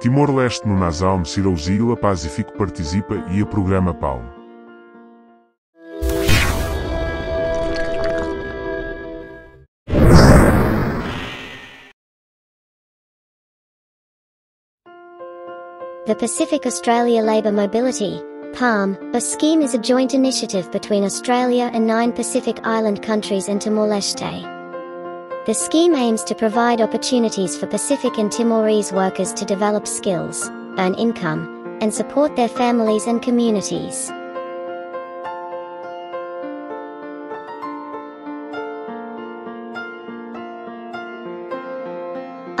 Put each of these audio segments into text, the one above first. Timor-Leste no Nasalm Sirausia Pacífico participa e a programa PALM. The Pacific Australia Labor Mobility (PALM) scheme is a joint initiative between Australia and 9 Pacific Island countries and Timor-Leste. The scheme aims to provide opportunities for Pacific and Timorese workers to develop skills, earn income, and support their families and communities.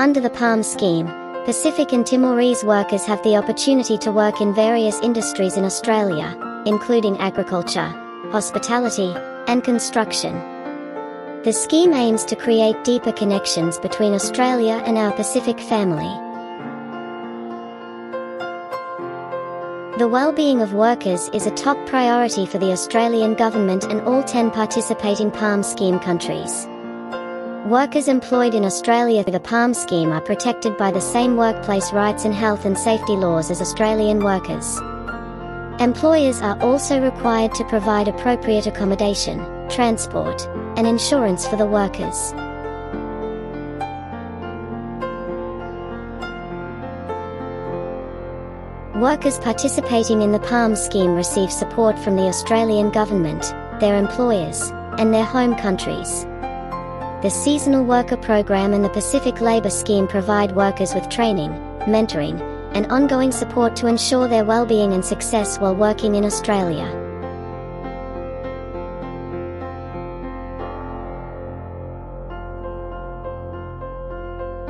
Under the PALM scheme, Pacific and Timorese workers have the opportunity to work in various industries in Australia, including agriculture, hospitality, and construction. The scheme aims to create deeper connections between Australia and our Pacific family. The well-being of workers is a top priority for the Australian government and all 10 participating PALM scheme countries. Workers employed in Australia through the PALM scheme are protected by the same workplace rights and health and safety laws as Australian workers. Employers are also required to provide appropriate accommodation, transport, and insurance for the workers. Workers participating in the PALM scheme receive support from the Australian government, their employers, and their home countries. The Seasonal Worker Program and the Pacific Labor Scheme provide workers with training, mentoring, and ongoing support to ensure their well-being and success while working in Australia.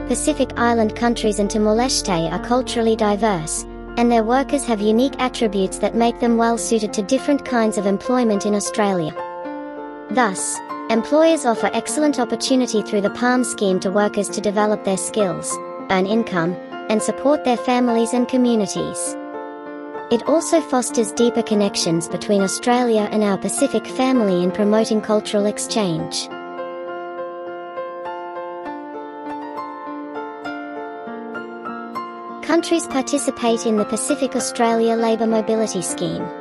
Pacific Island countries and Timor-Leste are culturally diverse, and their workers have unique attributes that make them well suited to different kinds of employment in Australia. Thus, employers offer excellent opportunity through the PALM scheme to workers to develop their skills, earn income, and support their families and communities. It also fosters deeper connections between Australia and our Pacific family in promoting cultural exchange. Countries participate in the Pacific Australia Labor Mobility Scheme.